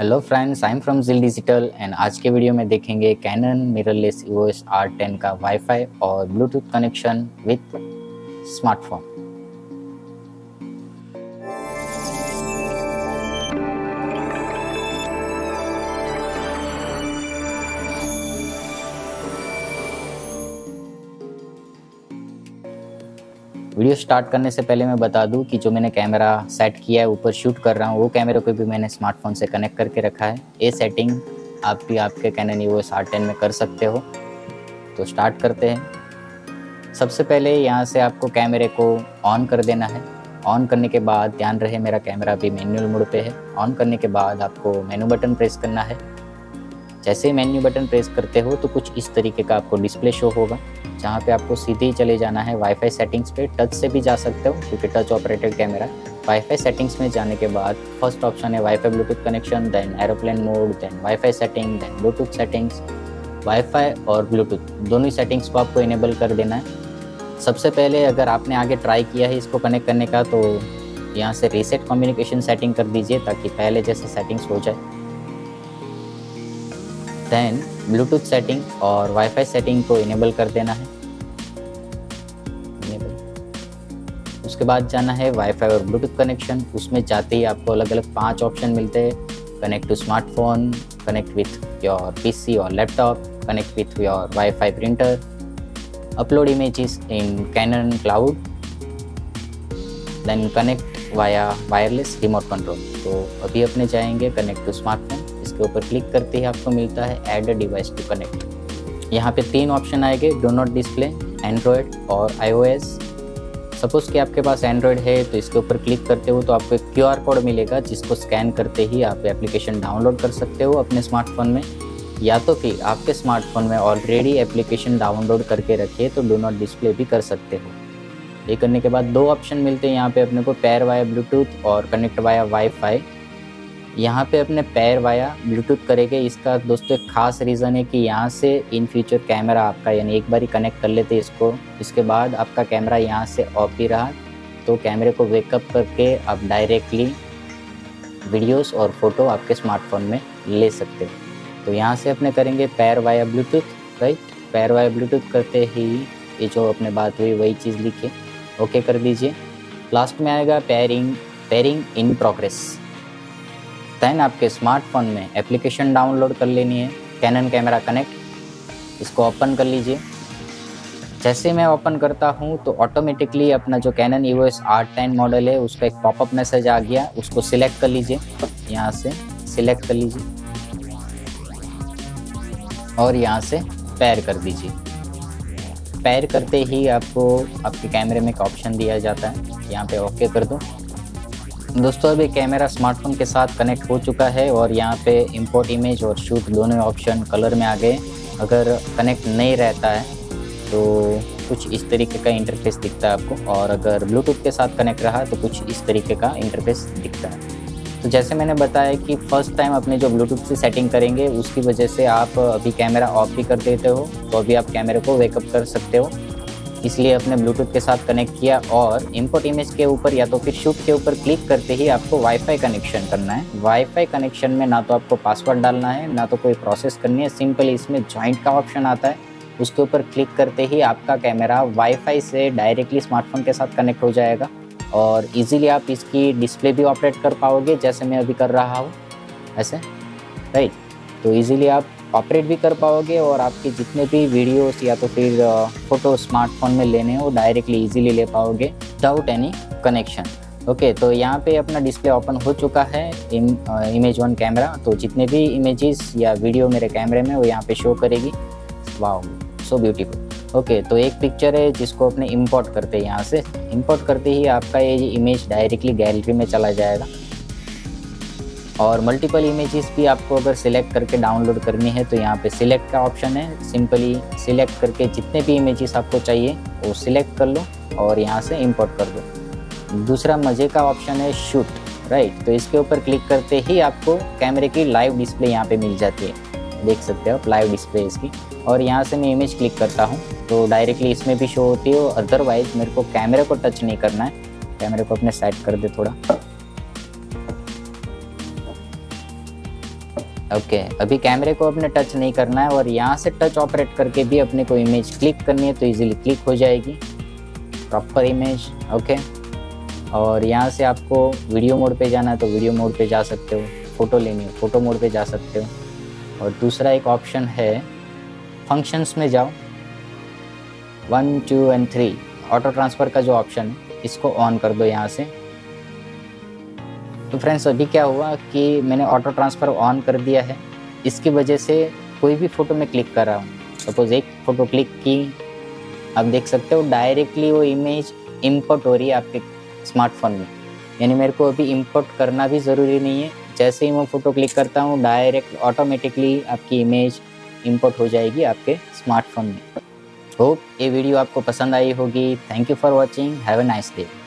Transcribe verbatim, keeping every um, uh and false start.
Hello friends, I am from zeal digital and आज के video में देखेंगे Canon mirrorless EOS R ten का वाईफाई और Bluetooth connection with smartphone. Video start करने से पहले मैं बता दूं कि जो मैंने कैमरा सेट किया है, ऊपर शूट कर रहा हूं, वो कैमरे को भी मैंने स्मार्टफोन से कनेक्ट करके रखा है। ये सेटिंग आप भी आपके कैनन ईओएस आर टेन में कर सकते हो। तो स्टार्ट करते हैं। सबसे पहले यहां से आपको कैमरे को ऑन कर देना है। ऑन करने के बाद, ध्यान रहे मेरा कैमरा भी मैनुअल मोड पे है, ऑन करने के बाद आपको मेन्यू बटन प्रेस करना है। जैसे ही मेन्यू बटन प्रेस करते हो तो कुछ इस तरीके का आपको डिस्प्ले शो होगा, जहाँ पे आपको सीधे ही चले जाना है वाईफाई सेटिंग्स पे। टच से भी जा सकते हो क्योंकि touch operated camera. Wifi settings में जाने के बाद फर्स्ट ऑप्शन है wifi Bluetooth connection, then aeroplane mode, then wifi setting, then Bluetooth settings. Wifi और ब्लूटूथ दोनों सेटिंग्स को आपको इनेबल कर देना है। सबसे पहले अगर आपने आगे ट्राई किया है इसको कनेक्ट करने का, तो यहाँ से रीसेट कम्युनिकेशन सेटिंग कर दीजिए ताकि पहले जैसे सेटिंग्स हो जाए। देन ब्लूटूथ सेटिंग और वाईफाई सेटिंग को इनेबल कर देना है। इनेबल। उसके बाद जाना है वाईफाई और ब्लूटूथ कनेक्शन। उसमें जाते ही आपको अलग अलग पांच ऑप्शन मिलते हैं: connect to smartphone, connect with your PC और laptop, connect with your wifi printer, upload images in Canon cloud, then connect via wireless remote control. तो अभी अपने जाएंगे कनेक्ट टू स्मार्टफोन। के ऊपर क्लिक करते ही आपको मिलता है add a device to connect. यहाँ पे तीन ऑप्शन आएंगे: डू नॉट डिस्प्ले, एंड्रॉयड और आईओएस। सपोज कि आपके पास एंड्रॉयड है तो इसके ऊपर क्लिक करते हो तो आपको एक क्यूआर कोड मिलेगा, जिसको स्कैन करते ही आप एप्लीकेशन डाउनलोड कर सकते हो अपने स्मार्टफोन में, या तो फिर आपके स्मार्टफोन में ऑलरेडी एप्लीकेशन डाउनलोड करके रखिए तो डू नॉट डिस्प्ले भी कर सकते हो। ये करने के बाद दो ऑप्शन मिलते हैं यहाँ पे अपने को: पेयर वाया ब्लूटूथ और कनेक्ट वाया वाईफाई। यहाँ पे अपने पैर वाया ब्लूटूथ करेंगे। इसका दोस्तों एक खास रीज़न है कि यहाँ से इन फ्यूचर कैमरा आपका, यानी एक बार ही कनेक्ट कर लेते इसको, इसके बाद आपका कैमरा यहाँ से ऑफ ही रहा तो कैमरे को वेकअप करके आप डायरेक्टली वीडियोस और फोटो आपके स्मार्टफोन में ले सकते हो। तो यहाँ से अपने करेंगे pair via Bluetooth, right. Pair via Bluetooth करते ही ये जो अपने बात हुई वही चीज़ लिखिए, ओके कर दीजिए। लास्ट में आएगा pairing, pairing in progress. Then आपके स्मार्टफोन में एप्लीकेशन डाउनलोड कर लेनी है कैनन कैमरा कनेक्ट। इसको ओपन कर लीजिए। जैसे मैं ओपन करता हूं तो ऑटोमेटिकली अपना जो Canon EOS R ten model है उसका एक पॉपअप मैसेज आ गया। उसको सिलेक्ट कर लीजिए, यहां से सिलेक्ट कर लीजिए और यहां से पेयर कर दीजिए। पेयर करते ही आपको आपके कैमरे में एक ऑप्शन दिया जाता है, यहाँ पे ओके कर दो। दोस्तों अभी कैमरा स्मार्टफोन के साथ कनेक्ट हो चुका है और यहाँ पे इंपोर्ट इमेज और शूट दोनों ऑप्शन कलर में आ गए। अगर कनेक्ट नहीं रहता है तो कुछ इस तरीके का इंटरफेस दिखता है आपको, और अगर ब्लूटूथ के साथ कनेक्ट रहा तो कुछ इस तरीके का इंटरफेस दिखता है। तो जैसे मैंने बताया कि फ़र्स्ट टाइम अपने जो ब्लूटूथ से सेटिंग करेंगे उसकी वजह से आप अभी कैमरा ऑफ भी कर देते हो तो अभी आप कैमरे को वेकअप कर सकते हो। इसलिए अपने ब्लूटूथ के साथ कनेक्ट किया और इंपोर्ट इमेज के ऊपर या तो फिर शूट के ऊपर क्लिक करते ही आपको वाईफाई कनेक्शन करना है। वाईफाई कनेक्शन में ना तो आपको पासवर्ड डालना है ना तो कोई प्रोसेस करनी है, सिंपली इसमें ज्वाइंट का ऑप्शन आता है, उसके ऊपर क्लिक करते ही आपका कैमरा वाईफाई से डायरेक्टली स्मार्टफोन के साथ कनेक्ट हो जाएगा और ईजिली आप इसकी डिस्प्ले भी ऑपरेट कर पाओगे, जैसे मैं अभी कर रहा हूँ ऐसे, राइट। तो ईजिली आप ऑपरेट भी कर पाओगे और आपके जितने भी वीडियोस या तो फिर फोटो स्मार्टफोन में लेने हो डायरेक्टली इजीली ले पाओगे विदाउट एनी कनेक्शन। ओके, तो यहाँ पे अपना डिस्प्ले ओपन हो चुका है इम, आ, इमेज वन कैमरा। तो जितने भी इमेजेस या वीडियो मेरे कैमरे में वो यहाँ पे शो करेगी। Wow, so beautiful. ओके, तो एक पिक्चर है जिसको अपने इम्पोर्ट करते हैं। यहाँ से इम्पोर्ट करते ही आपका ये इमेज डायरेक्टली गैलरी में चला जाएगा और मल्टीपल इमेजेस भी आपको अगर सिलेक्ट करके डाउनलोड करनी है तो यहाँ पे सिलेक्ट का ऑप्शन है, सिंपली सिलेक्ट करके जितने भी इमेजेस आपको चाहिए वो सिलेक्ट कर लो और यहाँ से इंपोर्ट कर दो। दूसरा मज़े का ऑप्शन है शूट, राइट। तो इसके ऊपर क्लिक करते ही आपको कैमरे की लाइव डिस्प्ले यहाँ पे मिल जाती है, देख सकते हो आप लाइव डिस्प्ले इसकी। और यहाँ से मैं इमेज क्लिक करता हूँ तो डायरेक्टली इसमें भी शो होती है। अदरवाइज मेरे को कैमरे को टच नहीं करना है, कैमरे को अपने साइड कर दे थोड़ा। ओके okay, अभी कैमरे को अपने टच नहीं करना है और यहाँ से टच ऑपरेट करके भी अपने को इमेज क्लिक करनी है तो इजीली क्लिक हो जाएगी प्रॉपर इमेज। ओके okay, और यहाँ से आपको वीडियो मोड पे जाना है तो वीडियो मोड पे जा सकते हो, फ़ोटो लेनी हो फ़ोटो मोड पे जा सकते हो। और दूसरा एक ऑप्शन है फंक्शंस में जाओ, one two and three auto transfer का जो ऑप्शन है इसको ऑन कर दो यहाँ से। तो फ्रेंड्स अभी क्या हुआ कि मैंने ऑटो ट्रांसफ़र ऑन कर दिया है, इसकी वजह से कोई भी फ़ोटो में क्लिक कर रहा हूँ, सपोज़ एक फ़ोटो क्लिक की, आप देख सकते हो डायरेक्टली वो इमेज इंपोर्ट हो रही है आपके स्मार्टफोन में। यानी मेरे को अभी इंपोर्ट करना भी ज़रूरी नहीं है, जैसे ही मैं फ़ोटो क्लिक करता हूँ डायरेक्ट ऑटोमेटिकली आपकी इमेज इंपोर्ट हो जाएगी आपके स्मार्टफोन में। होप ये वीडियो आपको पसंद आई होगी। Thank you for watching, have a nice day.